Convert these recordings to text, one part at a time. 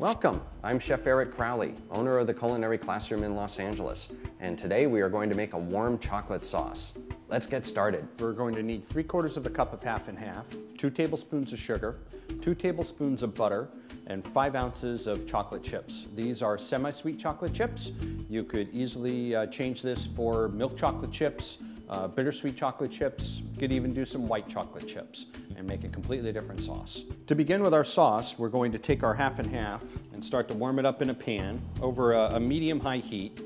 Welcome, I'm Chef Eric Crowley, owner of the Culinary Classroom in Los Angeles, and today we are going to make a warm chocolate sauce. Let's get started. We're going to need 3/4 of a cup of half and half, 2 tablespoons of sugar, 2 tablespoons of butter, and 5 ounces of chocolate chips. These are semi-sweet chocolate chips. You could easily change this for milk chocolate chips, bittersweet chocolate chips. You could even do some white chocolate chips and make a completely different sauce. To begin with our sauce, we're going to take our half and half and start to warm it up in a pan over a medium-high heat.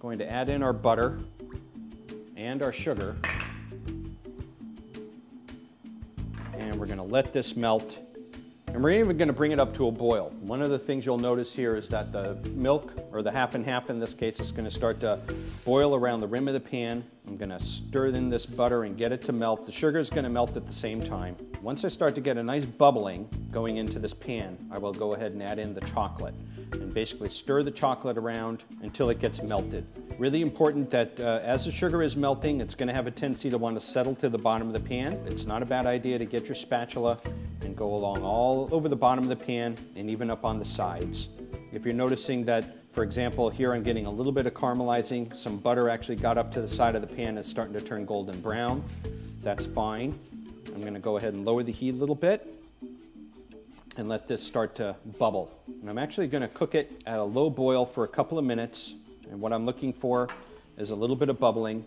Going to add in our butter and our sugar. And we're gonna let this melt. And we're even gonna bring it up to a boil. One of the things you'll notice here is that the milk, or the half and half in this case, is gonna start to boil around the rim of the pan. I'm gonna stir in this butter and get it to melt. The sugar is gonna melt at the same time. Once I start to get a nice bubbling going into this pan, I will go ahead and add in the chocolate and basically stir the chocolate around until it gets melted. Really important that as the sugar is melting, it's gonna have a tendency to want to settle to the bottom of the pan. It's not a bad idea to get your spatula and go along all over the bottom of the pan and even up on the sides. If you're noticing that, for example, here I'm getting a little bit of caramelizing, some butter actually got up to the side of the pan and it's starting to turn golden brown, that's fine. I'm gonna go ahead and lower the heat a little bit and let this start to bubble. And I'm actually gonna cook it at a low boil for a couple of minutes, and what I'm looking for is a little bit of bubbling.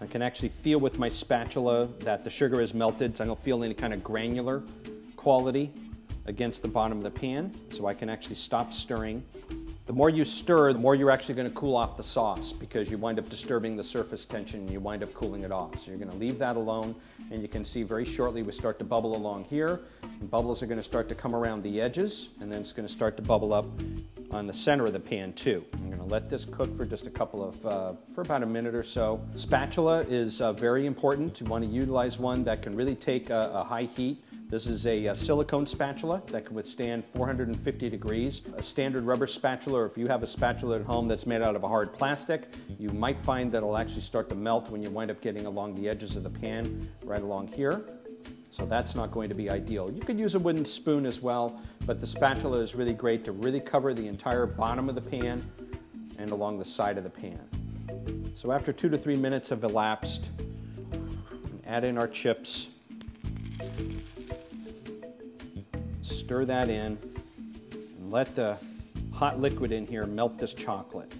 I can actually feel with my spatula that the sugar is melted, so I don't feel any kind of granular quality against the bottom of the pan, so I can actually stop stirring. The more you stir, the more you're actually going to cool off the sauce, because you wind up disturbing the surface tension and you wind up cooling it off. So you're going to leave that alone, and you can see very shortly we start to bubble along here, and bubbles are going to start to come around the edges, and then it's going to start to bubble up on the center of the pan too. I'm going to let this cook for just a couple of, for about a minute or so. Spatula is very important. You want to utilize one that can really take a high heat. This is a silicone spatula that can withstand 450 degrees. A standard rubber spatula, or if you have a spatula at home that's made out of a hard plastic, you might find that it'll actually start to melt when you wind up getting along the edges of the pan, right along here. So that's not going to be ideal. You could use a wooden spoon as well, but the spatula is really great to really cover the entire bottom of the pan and along the side of the pan. So after 2 to 3 minutes have elapsed, add in our chips. Stir that in and let the hot liquid in here melt this chocolate.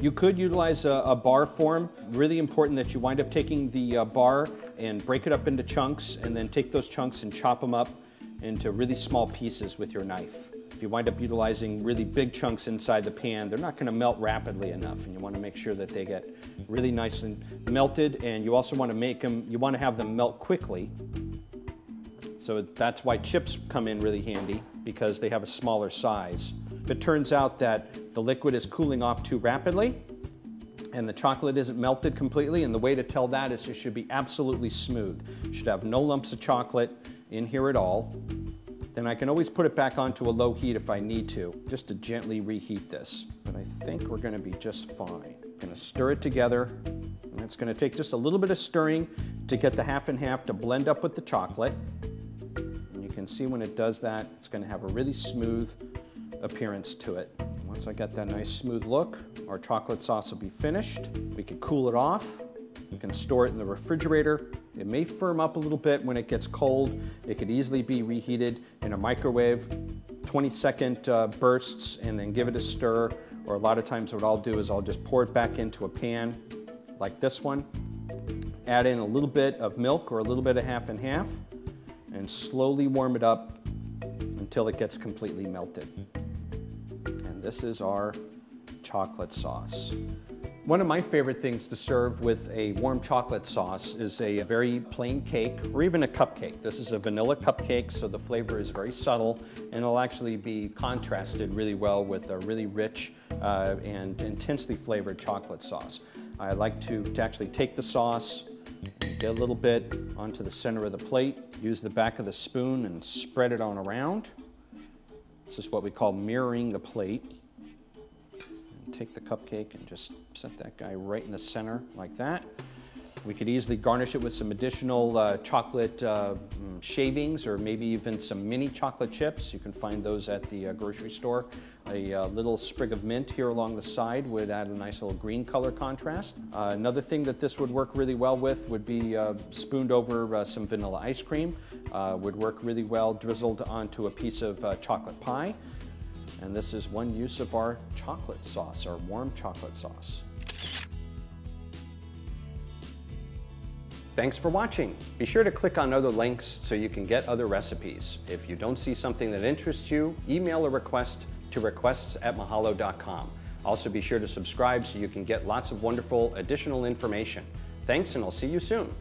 You could utilize a bar form. Really important that you wind up taking the bar and break it up into chunks, and then take those chunks and chop them up into really small pieces with your knife. If you wind up utilizing really big chunks inside the pan, they're not going to melt rapidly enough, and you want to make sure that they get really nice and melted, and you also want to make them, you want to have them melt quickly. So that's why chips come in really handy, because they have a smaller size. If it turns out that the liquid is cooling off too rapidly and the chocolate isn't melted completely, and the way to tell that is it should be absolutely smooth. You should have no lumps of chocolate in here at all. Then I can always put it back onto a low heat if I need to, just to gently reheat this. But I think we're gonna be just fine. I'm gonna stir it together, and it's gonna take just a little bit of stirring to get the half and half to blend up with the chocolate. You can see when it does that, it's going to have a really smooth appearance to it. Once I get that nice smooth look, our chocolate sauce will be finished. We can cool it off. We can store it in the refrigerator. It may firm up a little bit when it gets cold. It could easily be reheated in a microwave, 20-second bursts, and then give it a stir. Or a lot of times what I'll do is I'll just pour it back into a pan like this one, add in a little bit of milk or a little bit of half and half, and slowly warm it up until it gets completely melted. And this is our chocolate sauce. One of my favorite things to serve with a warm chocolate sauce is a very plain cake, or even a cupcake. This is a vanilla cupcake, so the flavor is very subtle, and it'll actually be contrasted really well with a really rich and intensely flavored chocolate sauce. I like to actually take the sauce, get a little bit onto the center of the plate, use the back of the spoon and spread it on around. This is what we call mirroring the plate. And take the cupcake and just set that guy right in the center like that. We could easily garnish it with some additional chocolate shavings, or maybe even some mini chocolate chips. You can find those at the grocery store. A little sprig of mint here along the side would add a nice little green color contrast. Another thing that this would work really well with would be spooned over some vanilla ice cream. Would work really well drizzled onto a piece of chocolate pie. And this is one use of our chocolate sauce, our warm chocolate sauce. Thanks for watching. Be sure to click on other links so you can get other recipes. If you don't see something that interests you, email a request to requests@mahalo.com. Also be sure to subscribe so you can get lots of wonderful additional information. Thanks, and I'll see you soon.